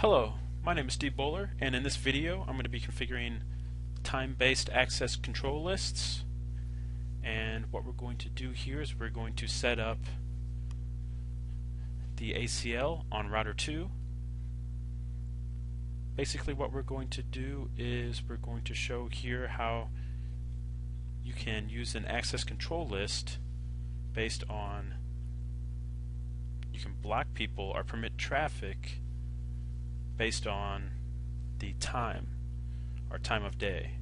Hello, my name is Steve Bowler, and in this video I'm going to be configuring time-based access control lists. And what we're going to do here is we're going to set up the ACL on router 2. Basically what we're going to do is we're going to show here how you can use an access control list based on, you can block people or permit traffic based on the time or time of day.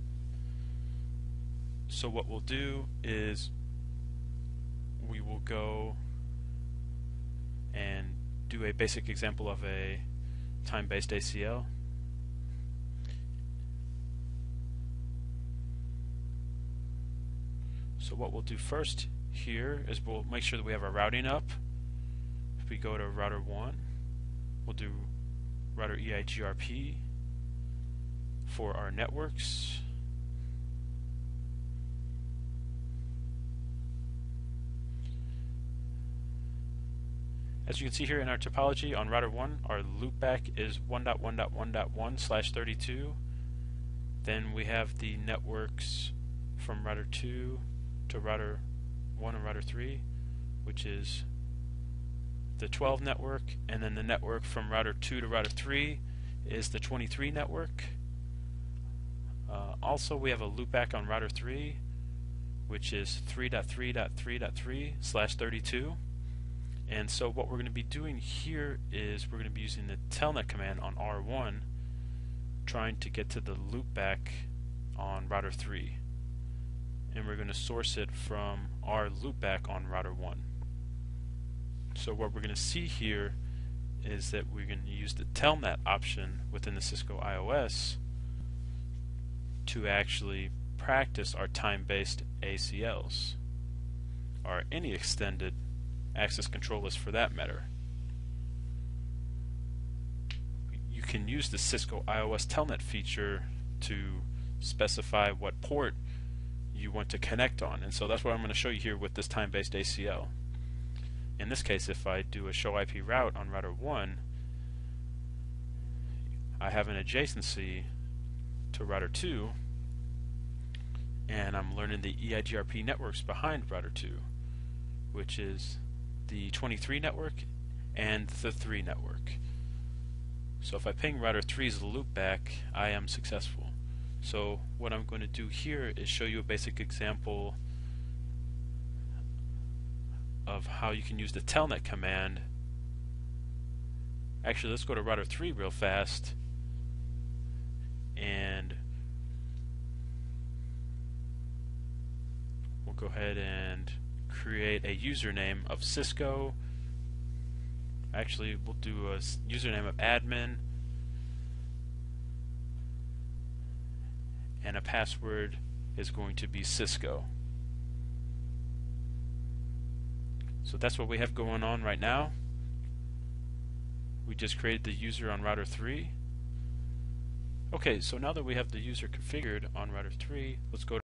So what we'll do is we will go and do a basic example of a time-based ACL. So what we'll do first here is we'll make sure that we have our routing up. If we go to router 1, we'll do router EIGRP for our networks. As you can see here in our topology on router 1, our loopback is 1.1.1.1/32. Then we have the networks from router 2 to router 1 and router 3, which is the 12 network, and then the network from router 2 to router 3 is the 23 network. Also we have a loopback on router 3, which is 3.3.3.3/32. And so what we're going to be doing here is we're going to be using the telnet command on R1, trying to get to the loopback on router 3, and we're going to source it from our loopback on router 1. So what we're going to see here is that we're going to use the telnet option within the Cisco IOS to actually practice our time-based ACLs, or any extended access control list for that matter. You can use the Cisco IOS telnet feature to specify what port you want to connect on, and so that's what I'm going to show you here with this time-based ACL. In this case, if I do a show IP route on router 1, I have an adjacency to router 2, and I'm learning the EIGRP networks behind router 2, which is the 23 network and the 3 network. So if I ping router 3's loopback, I am successful. So what I'm going to do here is show you a basic example of how you can use the telnet command. Actually, let's go to router 3 real fast, and we'll go ahead and create a username of Cisco. Actually, we'll do a username of admin and a password is going to be Cisco. So that's what we have going on right now. We just created the user on router 3. Okay, so now that we have the user configured on router 3, let's go to